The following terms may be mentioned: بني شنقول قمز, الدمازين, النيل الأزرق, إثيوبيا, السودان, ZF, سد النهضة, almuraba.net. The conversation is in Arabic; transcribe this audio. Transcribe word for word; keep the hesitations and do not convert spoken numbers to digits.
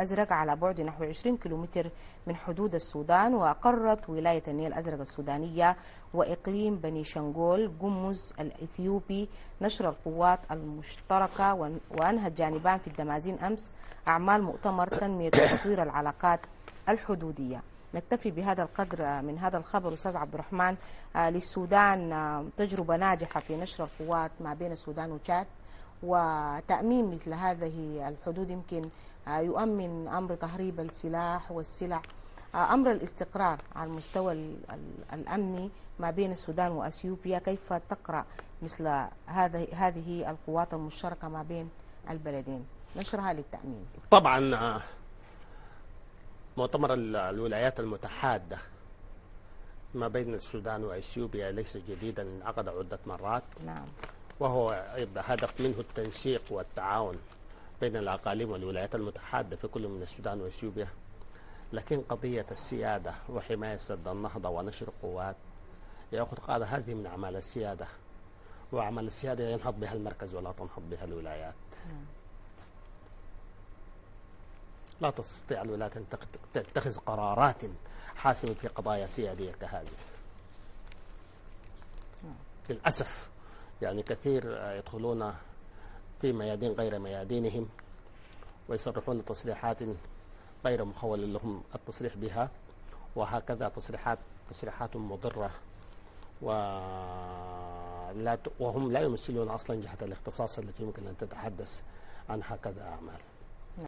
الأزرق على بعد نحو عشرين كيلومتر من حدود السودان. وأقرت ولاية النيل الأزرق السودانية وإقليم بني شنقول قمز الإثيوبي نشر القوات المشتركة، وأنهى الجانبان في الدمازين أمس أعمال مؤتمر تنمية وتطوير العلاقات الحدودية. نكتفي بهذا القدر من هذا الخبر أستاذ عبد الرحمن. للسودان تجربة ناجحة في نشر القوات ما بين السودان وتشاد، وتأمين مثل هذه الحدود يمكن يؤمن أمر تهريب السلاح والسلع، أمر الاستقرار على المستوى الأمني ما بين السودان وأثيوبيا. كيف تقرأ مثل هذه هذه القوات المشتركة ما بين البلدين نشرها للتأمين؟ طبعا مؤتمر الولايات المتحادة ما بين السودان وأثيوبيا ليس جديدا، انعقد عدة مرات. نعم. وهو هدف منه التنسيق والتعاون بين الأقاليم والولايات المتحدة في كل من السودان وأثيوبيا، لكن قضية السيادة وحماية سد النهضة ونشر القوات يأخذ قاعدة هذه من أعمال السيادة، وأعمال السيادة ينهض بها المركز ولا تنهض بها الولايات. نعم. لا تستطيع الولايات أن تتخذ قرارات حاسمة في قضايا سيادية كهذه. نعم. للأسف يعني كثير يدخلون في ميادين غير ميادينهم ويصرحون تصريحات غير مخول لهم التصريح بها، وهكذا تصريحات تصريحات مضرة، ولا وهم لا يمثلون أصلا جهة الاختصاص التي يمكن أن تتحدث عن هكذا أعمال.